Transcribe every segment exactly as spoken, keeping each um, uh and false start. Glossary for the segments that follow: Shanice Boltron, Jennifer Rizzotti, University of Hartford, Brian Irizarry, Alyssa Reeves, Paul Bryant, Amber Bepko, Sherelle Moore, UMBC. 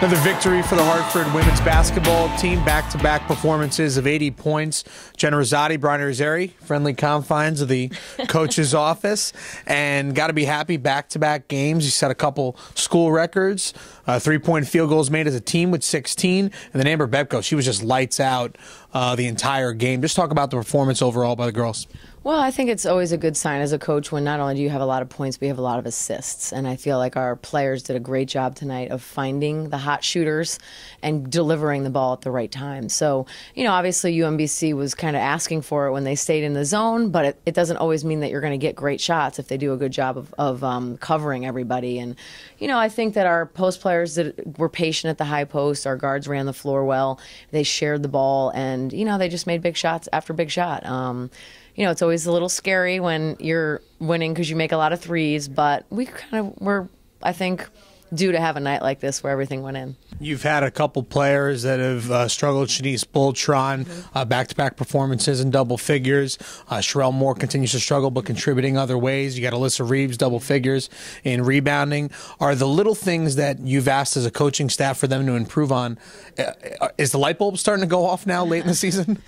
Another victory for the Hartford women's basketball team. Back-to-back performances of eighty points. Jennifer Rizzotti, Brian Irizarry, friendly confines of the coach's office. And got to be happy, back-to-back games. You set a couple school records. Uh, three-point field goals made as a team with sixteen. And then Amber Bepko, she was just lights out uh, the entire game. Just talk about the performance overall by the girls. Well, I think it's always a good sign as a coach when not only do you have a lot of points, but you have a lot of assists. And I feel like our players did a great job tonight of finding the hot shooters and delivering the ball at the right time. So, you know, obviously U M B C was kind of asking for it when they stayed in the zone, but it, it doesn't always mean that you're going to get great shots if they do a good job of, of um, covering everybody. And, you know, I think that our post players that were patient at the high post. Our guards ran the floor well. They shared the ball, and, you know, they just made big shots after big shot. Um, You know, it's always a little scary when you're winning because you make a lot of threes, but we kind of were, I think, due to have a night like this where everything went in. You've had a couple players that have uh, struggled. Shanice Boltron, mm-hmm. uh, back-to-back performances in double figures. Uh, Sherelle Moore continues to struggle but contributing other ways. You got Alyssa Reeves, double figures in rebounding. Are the little things that you've asked as a coaching staff for them to improve on, uh, is the light bulb starting to go off now late in the season?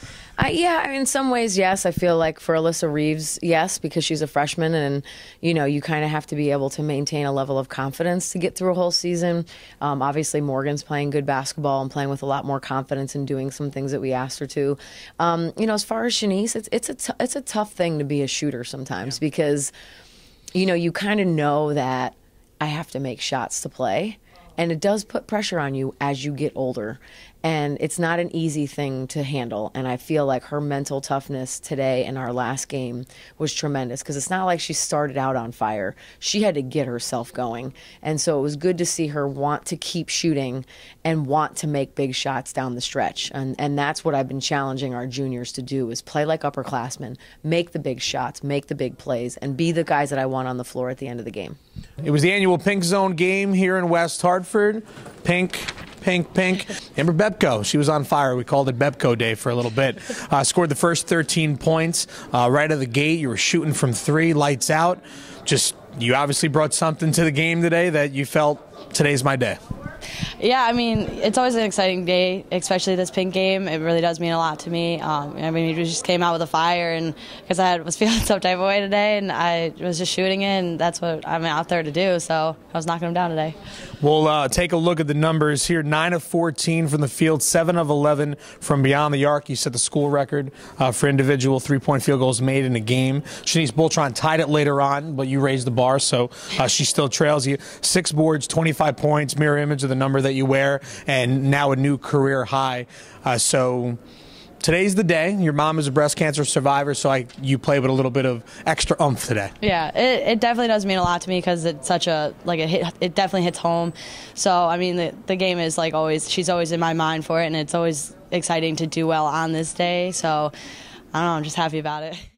Uh, yeah, I mean, in some ways, yes. I feel like for Alyssa Reeves, yes, because she's a freshman and, you know, you kind of have to be able to maintain a level of confidence to get through a whole season. Um, obviously, Morgan's playing good basketball and playing with a lot more confidence and doing some things that we asked her to. Um, you know, as far as Shanice, it's it's a t it's a tough thing to be a shooter sometimes, yeah, because, you know, you kind of know that I have to make shots to play, and it does put pressure on you as you get older. And it's not an easy thing to handle. And I feel like her mental toughness today in our last game was tremendous, because it's not like she started out on fire. She had to get herself going. And so it was good to see her want to keep shooting and want to make big shots down the stretch. And, and that's what I've been challenging our juniors to do, is play like upperclassmen, make the big shots, make the big plays, and be the guys that I want on the floor at the end of the game. It was the annual Pink Zone game here in West Hartford. Pink... Pink, pink. Amber Bepko, she was on fire. We called it Bepko Day for a little bit. Uh, scored the first thirteen points uh, right out of the gate. You were shooting from three, lights out. Just, you obviously brought something to the game today that you felt, today's my day. Yeah, I mean, it's always an exciting day, especially this Pink game. It really does mean a lot to me. Um, I mean, we just came out with a fire, and because I was feeling some type of way today, and I was just shooting it, and that's what I'm out there to do. So I was knocking them down today. We'll uh, take a look at the numbers here. nine of fourteen from the field, seven of eleven from beyond the arc. You set the school record uh, for individual three-point field goals made in a game. Shanice Boltron tied it later on, but you raised the bar, so uh, she still trails you. Six boards, twenty-five points, mirror image of the number that you wear, and now a new career high. Uh, so today's the day. Your mom is a breast cancer survivor, so I, you play with a little bit of extra oomph today. Yeah, it, it definitely does mean a lot to me, because it's such a, like, it, hit, it definitely hits home. So, I mean, the, the game is, like, always, she's always in my mind for it, and it's always exciting to do well on this day. So, I don't know, I'm just happy about it.